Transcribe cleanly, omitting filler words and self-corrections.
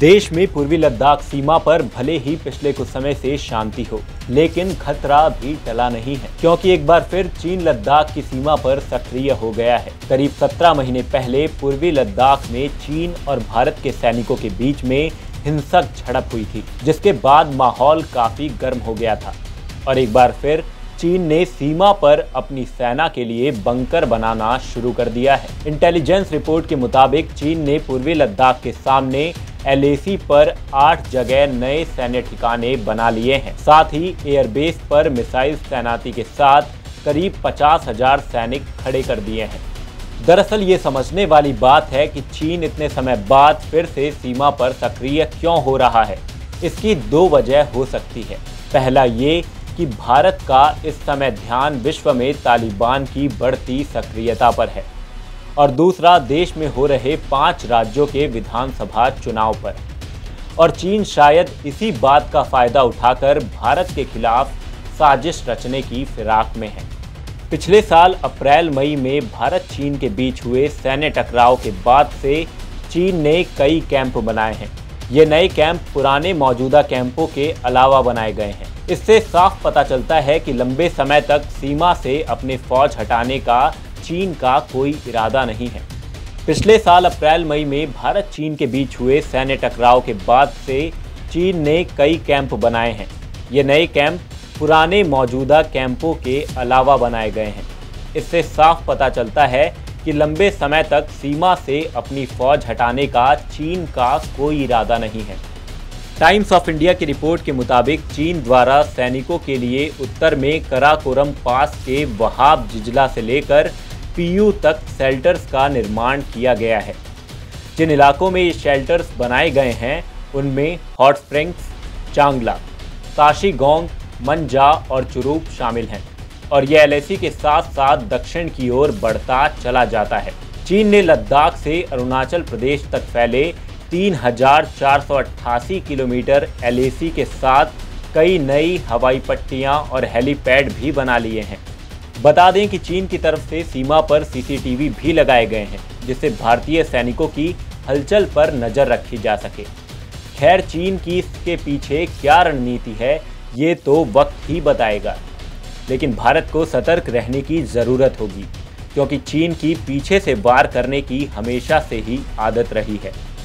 देश में पूर्वी लद्दाख सीमा पर भले ही पिछले कुछ समय से शांति हो, लेकिन खतरा भी टला नहीं है, क्योंकि एक बार फिर चीन लद्दाख की सीमा पर सक्रिय हो गया है। करीब 17 महीने पहले पूर्वी लद्दाख में चीन और भारत के सैनिकों के बीच में हिंसक झड़प हुई थी, जिसके बाद माहौल काफी गर्म हो गया था और एक बार फिर चीन ने सीमा पर अपनी सेना के लिए बंकर बनाना शुरू कर दिया है। इंटेलिजेंस रिपोर्ट के मुताबिक चीन ने पूर्वी लद्दाख के सामने LAC पर 8 जगह नए सैन्य ठिकाने बना लिए हैं। साथ ही एयरबेस पर मिसाइल तैनाती के साथ करीब 50,000 सैनिक खड़े कर दिए हैं। दरअसल ये समझने वाली बात है कि चीन इतने समय बाद फिर से सीमा पर सक्रिय क्यों हो रहा है। इसकी दो वजह हो सकती है। पहला ये कि भारत का इस समय ध्यान विश्व में तालिबान की बढ़ती सक्रियता पर है और दूसरा देश में हो रहे 5 राज्यों के विधानसभा चुनाव पर। और चीन शायद इसी बात का फायदा उठाकर भारत के खिलाफ साजिश रचने की फिराक में है। पिछले साल अप्रैल-मई में भारत चीन के बीच हुए सैन्य टकराव के बाद से चीन ने कई कैंप बनाए हैं। ये नए कैंप पुराने मौजूदा कैंपों के अलावा बनाए गए हैं। इससे साफ पता चलता है कि लंबे समय तक सीमा से अपने फौज हटाने का चीन का कोई इरादा नहीं है। पिछले साल अप्रैल-मई में भारत चीन के बीच हुए सैन्य टकराव के बाद से चीन ने कई कैंप बनाए हैं। ये नए कैंप पुराने मौजूदा कैंपों के अलावा बनाए गए हैं। इससे साफ पता चलता है कि लंबे समय तक सीमा से अपनी फौज हटाने का चीन का कोई इरादा नहीं है। टाइम्स ऑफ इंडिया की रिपोर्ट के मुताबिक चीन द्वारा सैनिकों के लिए उत्तर में कराकोरम पास के वहाब जिजला से लेकर पीयू तक शेल्टर्स का निर्माण किया गया है। जिन इलाकों में ये शेल्टर्स बनाए गए हैं उनमें हॉट स्प्रिंग्स, चांगला, ताशीगोंग, मंजा और चुरूप शामिल हैं और यह LAC के साथ साथ दक्षिण की ओर बढ़ता चला जाता है। चीन ने लद्दाख से अरुणाचल प्रदेश तक फैले 3,488 किलोमीटर LAC के साथ कई नई हवाई पट्टियां और हेलीपैड भी बना लिए हैं। बता दें कि चीन की तरफ से सीमा पर CCTV भी लगाए गए हैं, जिससे भारतीय सैनिकों की हलचल पर नज़र रखी जा सके। खैर, चीन की इसके पीछे क्या रणनीति है ये तो वक्त ही बताएगा, लेकिन भारत को सतर्क रहने की ज़रूरत होगी, क्योंकि चीन की पीछे से वार करने की हमेशा से ही आदत रही है।